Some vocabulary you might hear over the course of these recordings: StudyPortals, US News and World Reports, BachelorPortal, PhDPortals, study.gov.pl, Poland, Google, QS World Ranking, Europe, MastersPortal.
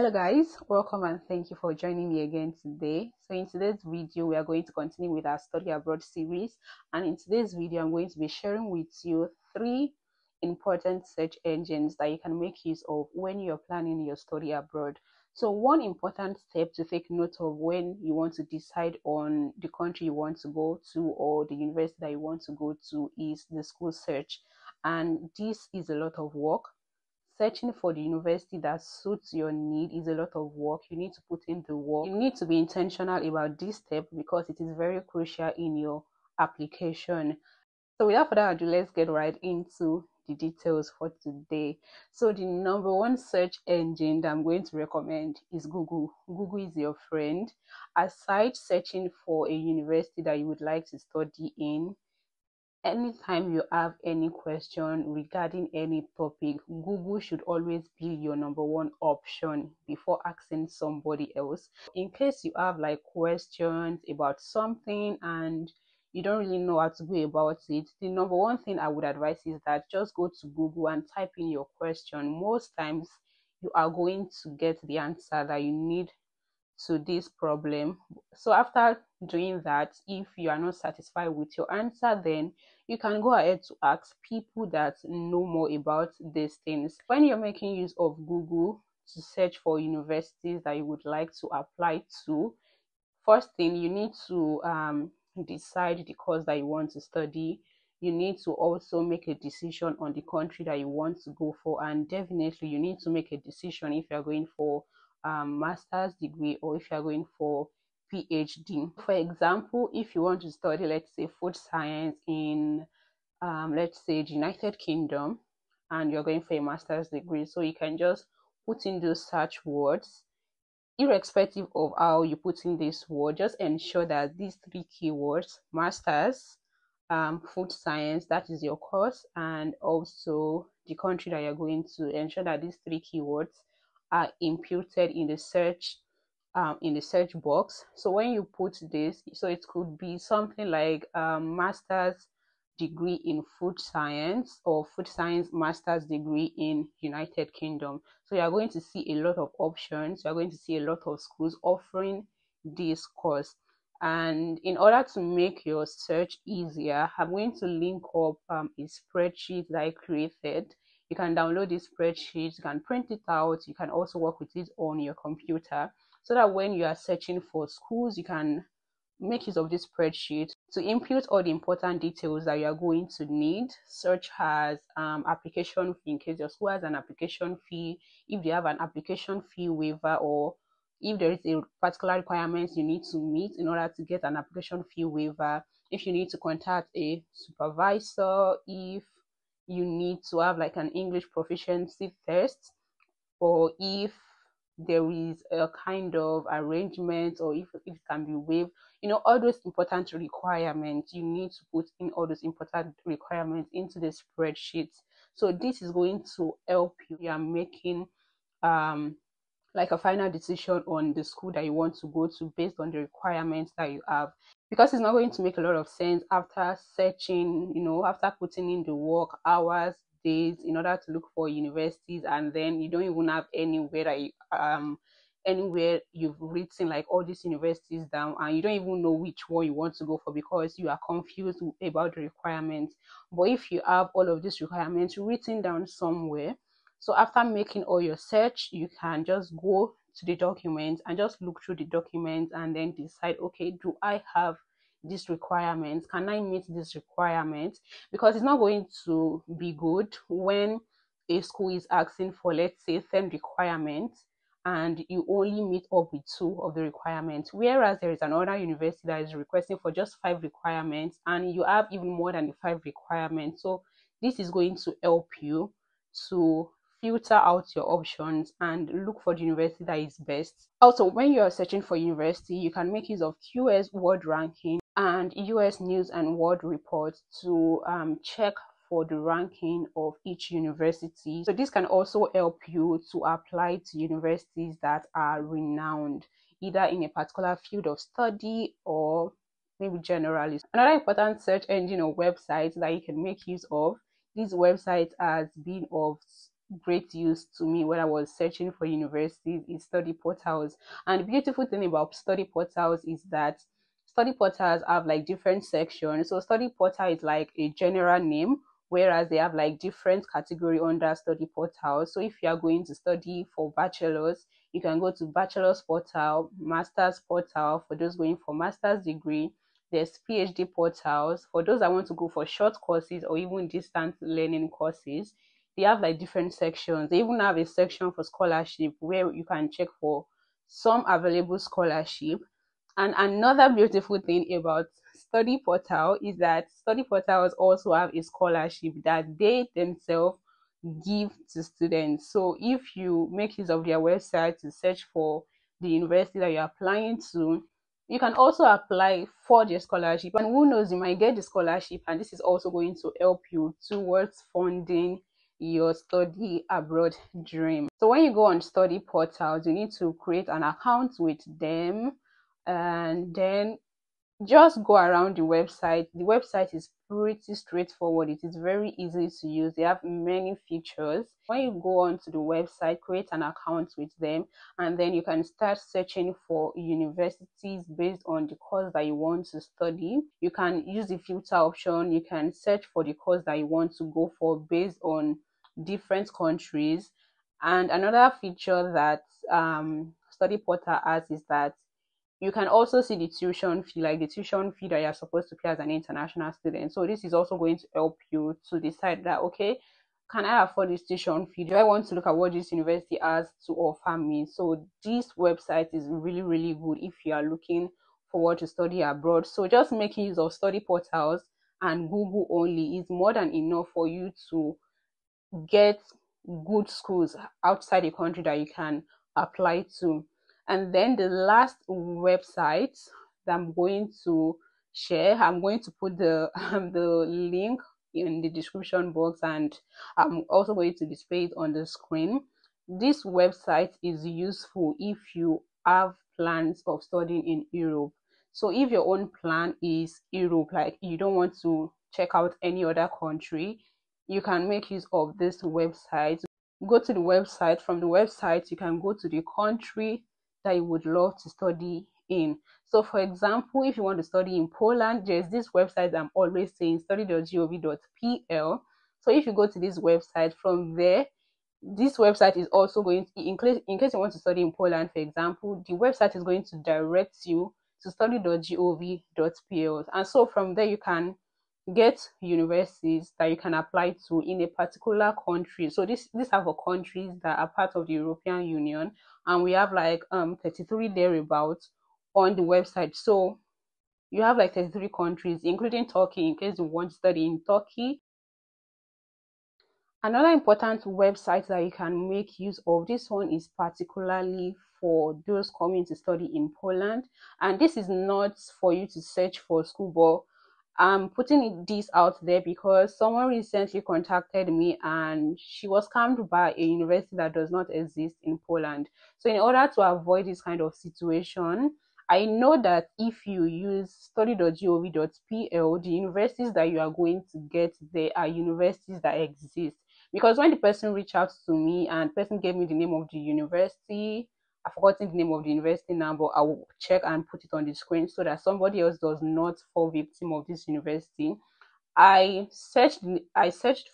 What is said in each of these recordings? Hello guys, welcome and thank you for joining me again today. So in today's video, we are going to continue with our study abroad series, and in today's video I'm going to be sharing with you 3 important search engines that you can make use of when you're planning your study abroad. So one important step to take note of when you want to decide on the country you want to go to or the university that you want to go to is the school search, and this is a lot of work. Searching for the university that suits your need is a lot of work. You need to put in the work. You need to be intentional about this step because it is very crucial in your application. So without further ado, let's get right into the details for today. So the #1 search engine that I'm going to recommend is Google. Google is your friend. Aside searching for a university that you would like to study in, anytime you have any question regarding any topic, Google should always be your #1 option before asking somebody else. In case you have like questions about something and you don't really know how to go about it, the #1 thing I would advise is that just go to Google and type in your question. Most times you are going to get the answer that you need to this problem. So after doing that, if you are not satisfied with your answer, then you can go ahead to ask people that know more about these things. When you're making use of Google to search for universities that you would like to apply to, first thing, you need to decide the course that you want to study. You need to also make a decision on the country that you want to go for, and definitely you need to make a decision if you're going for master's degree or if you're going for PhD. For example, if you want to study, let's say, food science in let's say the United Kingdom, and you're going for a master's degree, so you can just put in those search words. Irrespective of how you put in this word, just ensure that these 3 keywords, master's, food science, that is your course, and also the country that you're going to, ensure that these 3 keywords are imputed in the search box. So when you put this, so it could be something like master's degree in food science or food science master's degree in United Kingdom. So you are going to see a lot of options. You are going to see a lot of schools offering this course. And in order to make your search easier, I'm going to link up a spreadsheet that I created. You can download this spreadsheet, you can print it out, you can also work with it on your computer, so that when you are searching for schools, you can make use of this spreadsheet to input all the important details that you are going to need, such as application fee, in case your school has an application fee, if they have an application fee waiver, or if there is a particular requirement you need to meet in order to get an application fee waiver, if you need to contact a supervisor, if you need to have like an English proficiency test, or if there is a kind of arrangement, or if it can be waived, you know, all those important requirements. You need to put in all those important requirements into the spreadsheet. So this is going to help you. You are making like a final decision on the school that you want to go to based on the requirements that you have, because it's not going to make a lot of sense after searching, you know, after putting in the work, hours, days, in order to look for universities, and then you don't even have anywhere that you, anywhere you've written like all these universities down, and you don't even know which one you want to go for because you are confused about the requirements. But if you have all of these requirements written down somewhere, so after making all your search, you can just go to the documents and just look through the documents and then decide, okay, do I have these requirements? Can I meet these requirements? Because it's not going to be good when a school is asking for, let's say, 10 requirements and you only meet up with 2 of the requirements, whereas there is another university that is requesting for just 5 requirements and you have even more than the 5 requirements. So this is going to help you to filter out your options and look for the university that is best. Also, when you are searching for university, you can make use of QS World Ranking and US News and World Reports to check for the ranking of each university. So this can also help you to apply to universities that are renowned, either in a particular field of study or maybe generally. Another important search engine or website that you can make use of, these websites has been of great use to me when I was searching for universities is StudyPortals. And the beautiful thing about StudyPortals is that StudyPortals have like different sections. So StudyPortal is like a general name, whereas they have like different category under StudyPortal. So if you are going to study for bachelors, you can go to BachelorPortal, MastersPortal for those going for master's degree. There's PhDPortals for those that want to go for short courses or even distance learning courses. They have like different sections. They even have a section for scholarship where you can check for some available scholarship. And another beautiful thing about StudyPortal is that StudyPortals also have a scholarship that they themselves give to students. So if you make use of their website to search for the university that you're applying to, you can also apply for the scholarship. And who knows, you might get the scholarship, and this is also going to help you towards funding your study abroad dream. So when you go on StudyPortals, you need to create an account with them, and then just go around the website. The website is pretty straightforward. It is very easy to use. They have many features. When you go on to the website, create an account with them, and then you can start searching for universities based on the course that you want to study. You can use the filter option. You can search for the course that you want to go for based on different countries. And another feature that StudyPortal has is that you can also see the tuition fee, like the tuition fee that you're supposed to pay as an international student. So this is also going to help you to decide that, okay, can I afford this tuition fee? Do I want to look at what this university has to offer me? So this website is really, really good if you are looking forward to study abroad. So just making use of StudyPortals and Google only is more than enough for you to get good schools outside the country that you can apply to. And then the last website that I'm going to share, I'm going to put the link in the description box, and I'm also going to display it on the screen. This website is useful if you have plans of studying in Europe. So if your own plan is Europe, like you don't want to check out any other country, you can make use of this website. Go to the website. From the website, you can go to the country that you would love to study in. So for example, if you want to study in Poland, there's this website I'm always saying, study.gov.pl. So if you go to this website, from there, this website is also going to, in case you want to study in Poland, for example, the website is going to direct you to study.gov.pl. And so from there, you can get universities that you can apply to in a particular country. So these are for countries that are part of the European Union, and we have like 33 thereabouts on the website. So you have like 33 countries, including Turkey, in case you want to study in Turkey. Another important website that you can make use of, this one is particularly for those coming to study in Poland, and this is not for you to search for school, but I'm putting this out there because someone recently contacted me and she was scammed by a university that does not exist in Poland. So in order to avoid this kind of situation, I know that if you use study.gov.pl, the universities that you are going to get there are universities that exist. Because when the person reached out to me and the person gave me the name of the university, I've forgotten the name of the university now, but I will check and put it on the screen so that somebody else does not fall victim of this university. I searched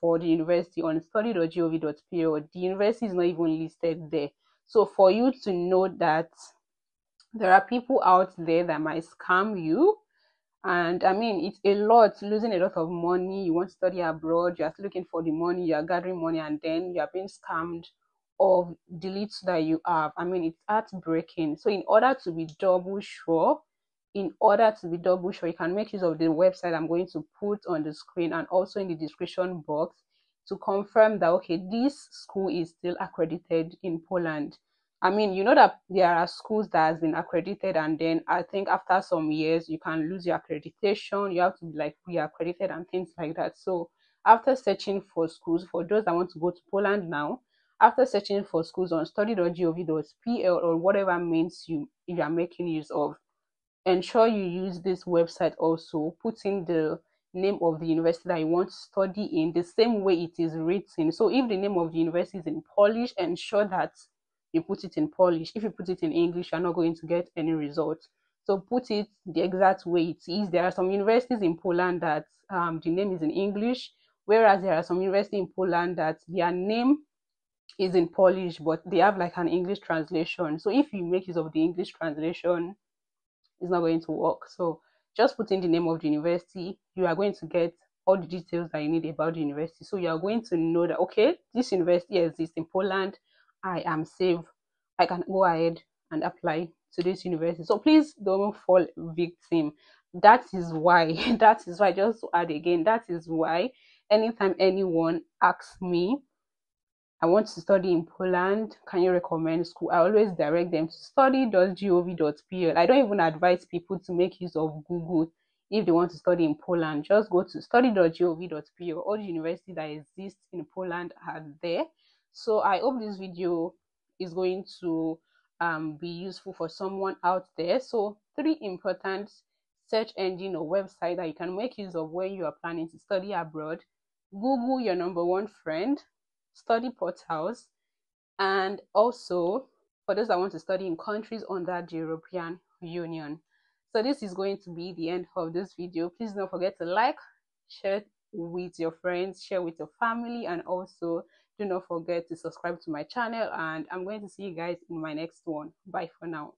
for the university on study.gov.pl. The university is not even listed there. So for you to know that there are people out there that might scam you, and I mean, it's a lot, losing a lot of money. You want to study abroad, you're looking for the money, you're gathering money, and then you're being scammed of the leads that you have. I mean, it's heartbreaking. So in order to be double sure, you can make use of the website I'm going to put on the screen and also in the description box to confirm that, okay, this school is still accredited in Poland. I mean, you know that there are schools that has been accredited, and then I think after some years you can lose your accreditation, you have to be like re-accredited and things like that. So after searching for schools, for those that want to go to Poland now, after searching for schools on study.gov.pl or whatever means you are making use of, ensure you use this website also, putting the name of the university that you want to study in the same way it is written. So if the name of the university is in Polish, ensure that you put it in Polish. If you put it in English, you're not going to get any results. So put it the exact way it is. There are some universities in Poland that the name is in English, whereas there are some universities in Poland that their name is in Polish, but they have like an English translation. So if you make use of the English translation, it's not going to work. So just put in the name of the university. You are going to get all the details that you need about the university. So you are going to know that, okay, this university exists in Poland. I am safe. I can go ahead and apply to this university. So please don't fall victim. That is why, just to add again, that is why anytime anyone asks me, I want to study in Poland, can you recommend school? I always direct them to study.gov.pl. I don't even advise people to make use of Google if they want to study in Poland. Just go to study.gov.pl. All the universities that exist in Poland are there. So I hope this video is going to be useful for someone out there. So 3 important search engine or website that you can make use of when you are planning to study abroad. Google your number 1 friend, StudyPortals, and also for those that want to study in countries under the European Union. So this is going to be the end of this video. Please don't forget to like, share with your friends, share with your family, and also do not forget to subscribe to my channel, and I'm going to see you guys in my next one. Bye for now.